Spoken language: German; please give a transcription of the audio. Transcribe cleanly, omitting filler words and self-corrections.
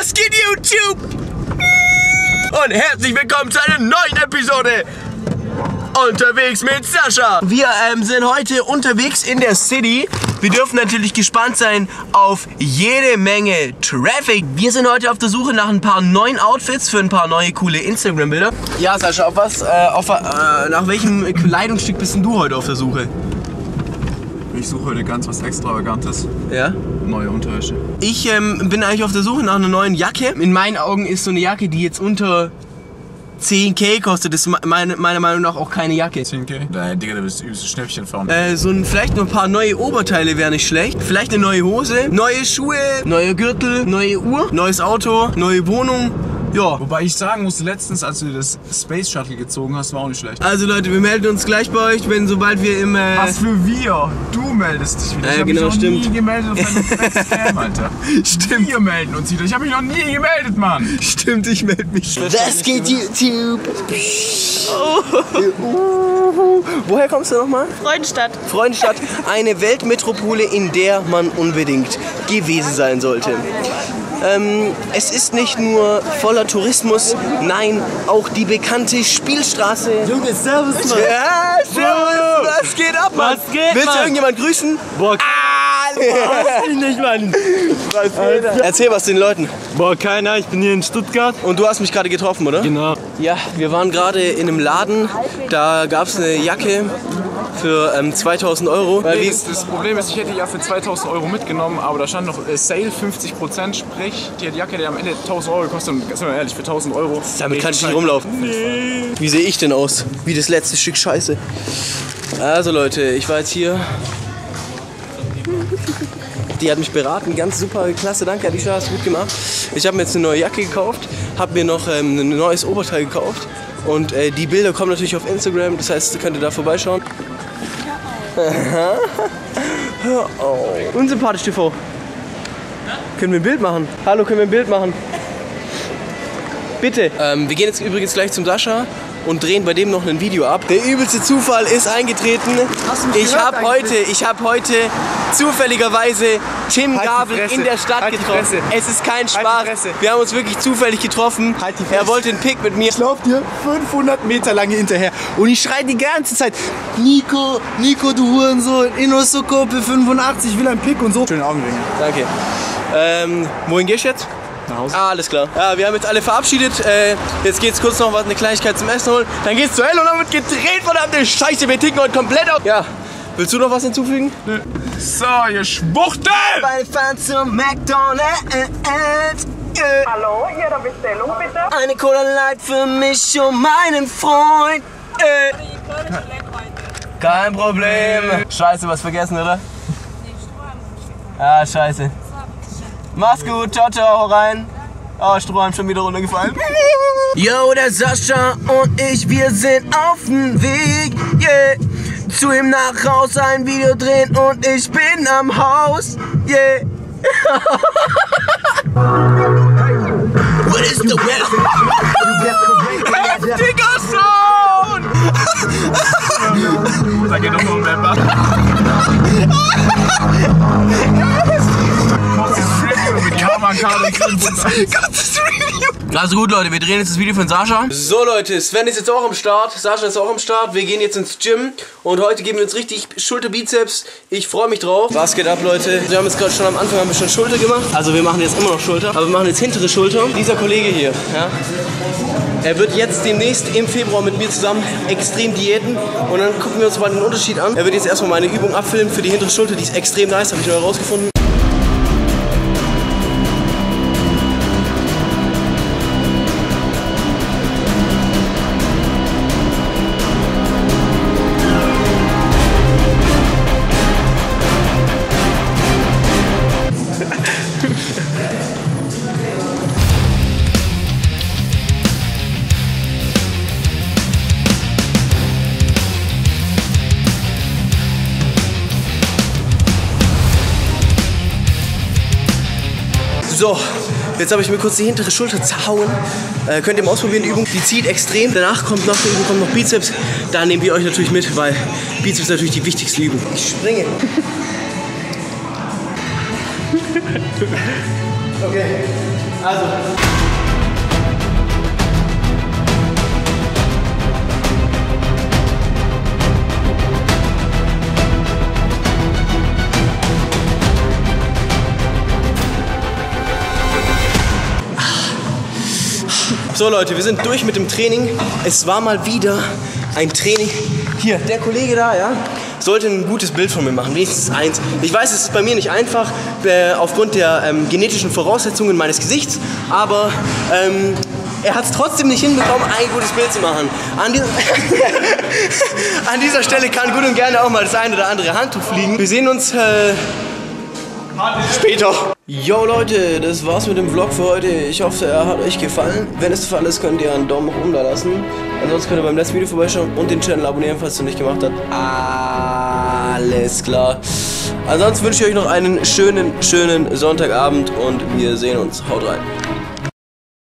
Was geht, YouTube? Und herzlich willkommen zu einer neuen Episode Unterwegs mit Sascha. Wir sind heute unterwegs in der City. Wir dürfen natürlich gespannt sein auf jede Menge Traffic. Wir sind heute auf der Suche nach ein paar neuen Outfits für ein paar neue coole Instagram-Bilder. Ja, Sascha, auf was, nach welchem Kleidungsstück bist denn du heute auf der Suche? Ich suche heute ganz was Extravagantes. Ja? Neue Unterwäsche. Ich bin eigentlich auf der Suche nach einer neuen Jacke. In meinen Augen ist so eine Jacke, die jetzt unter 10.000 kostet, ist meiner Meinung nach auch keine Jacke. 10.000? Nein, Digga, du bist übelst Schnäppchen fahren. Vielleicht noch ein paar neue Oberteile wäre nicht schlecht. Vielleicht eine neue Hose, neue Schuhe, neue Gürtel, neue Uhr, neues Auto, neue Wohnung. Ja. Wobei ich sagen musste, letztens, als du das Space Shuttle gezogen hast, war auch nicht schlecht. Also Leute, wir melden uns gleich bei euch, sobald wir im... Was für wir? Du meldest dich wieder. Ich habe mich noch nie gemeldet auf deinem Festcam, Alter. Stimmt. Wir melden uns wieder. Ich habe mich noch nie gemeldet, Mann. Stimmt, ich melde mich. Was geht, YouTube? Oh. Woher kommst du nochmal? Freudenstadt. Freudenstadt, eine Weltmetropole, in der man unbedingt gewesen sein sollte. Es ist nicht nur voller Tourismus, nein, auch die bekannte Spielstraße. Junge, servus, Mann. Ja, servus, was geht ab, Mann? Was geht, willst du irgendjemand grüßen? Boah, ich nicht, Mann. Was geht ab? Erzähl was den Leuten. Boah, keiner, ich bin hier in Stuttgart. Und du hast mich gerade getroffen, oder? Genau. Ja, wir waren gerade in einem Laden, da gab es eine Jacke für 2.000 €. Weil das Problem ist, ich hätte die ja für 2.000 € mitgenommen, aber da stand noch Sale 50%, sprich, die Jacke, die am Ende 1.000 € gekostet und ganz ehrlich, für 1.000 €. Damit kann ich nicht rumlaufen. Nee. Wie sehe ich denn aus? Wie das letzte Stück Scheiße. Also Leute, ich war jetzt hier. Die hat mich beraten, ganz super, klasse, danke Alicia, hast du gut gemacht. Ich habe mir jetzt eine neue Jacke gekauft, habe mir noch ein neues Oberteil gekauft und die Bilder kommen natürlich auf Instagram, das heißt, könnt ihr da vorbeischauen. Hör auf. UnsympathischTV. Können wir ein Bild machen? Hallo, können wir ein Bild machen? Bitte. Wir gehen jetzt übrigens gleich zum Sascha und drehen bei dem noch ein Video ab. Der übelste Zufall ist eingetreten. Ich habe heute zufälligerweise Tim Gabel in der Stadt getroffen. Es ist kein Spaß. Wir haben uns wirklich zufällig getroffen. Er wollte einen Pick mit mir. Ich laufe dir 500 Meter lang hinterher und ich schreie die ganze Zeit: Nico, Nico, du Hurensohn, Innosukope 85, ich will einen Pick und so. Schöne Augenringe. Danke. Wohin gehst du jetzt? Ah, alles klar. Ja, wir haben jetzt alle verabschiedet. Jetzt geht's kurz noch was, eine Kleinigkeit zum Essen holen. Dann geht's zu Hell und dann wird gedreht, verdammte Scheiße. Wir ticken heute komplett auf. Ja. Willst du noch was hinzufügen? Nö. So, ihr Schwuchtel! Bei Fahren zum McDonald's. Hallo, hier eine Bestellung bitte. Eine Cola Light für mich und meinen Freund. Kein Problem. Scheiße, was vergessen, oder? Ah, scheiße. Mach's gut, ciao, ciao, hau rein. Oh, Strohhalm schon wieder runtergefallen. Yo, der Sascha und ich, wir sind auf dem Weg. Yeah. Zu ihm nach raus ein Video drehen und ich bin am Haus. Yeah. What is the weather? Heftiger Sound! Da geht doch nur ein Rapper. Also gut, Leute, wir drehen jetzt das Video von Sascha. So, Leute, Sven ist jetzt auch am Start. Sascha ist auch am Start. Wir gehen jetzt ins Gym. Und heute geben wir uns richtig Schulterbizeps. Ich freue mich drauf. Was geht ab, Leute? Wir haben jetzt gerade schon am Anfang ein bisschen Schulter gemacht. Also wir machen jetzt immer noch Schulter. Aber wir machen jetzt hintere Schulter. Dieser Kollege hier, ja, er wird jetzt demnächst im Februar mit mir zusammen extrem diäten. Und dann gucken wir uns mal den Unterschied an. Er wird jetzt erstmal meine Übung abfilmen für die hintere Schulter. Die ist extrem nice, habe ich noch herausgefunden. So, jetzt habe ich mir kurz die hintere Schulter zerhauen. Könnt ihr mal ausprobieren, die Übung, die zieht extrem. Danach kommt nach der Übung kommt noch Bizeps. Da nehmen wir euch natürlich mit, weil Bizeps ist natürlich die wichtigste Übung. Ich springe. Okay. Also. So Leute, wir sind durch mit dem Training. Es war mal wieder ein Training. Hier, der Kollege da, ja, sollte ein gutes Bild von mir machen, wenigstens eins. Ich weiß, es ist bei mir nicht einfach, aufgrund der genetischen Voraussetzungen meines Gesichts, aber er hat es trotzdem nicht hinbekommen, ein gutes Bild zu machen. An dieser Stelle kann gut und gerne auch mal das ein oder andere Handtuch fliegen. Wir sehen uns später. Yo Leute, das war's mit dem Vlog für heute. Ich hoffe, er hat euch gefallen. Wenn es der Fall ist, könnt ihr einen Daumen nach oben da lassen. Ansonsten könnt ihr beim letzten Video vorbeischauen und den Channel abonnieren, falls ihr es nicht gemacht habt. Alles klar. Ansonsten wünsche ich euch noch einen schönen Sonntagabend und wir sehen uns. Haut rein.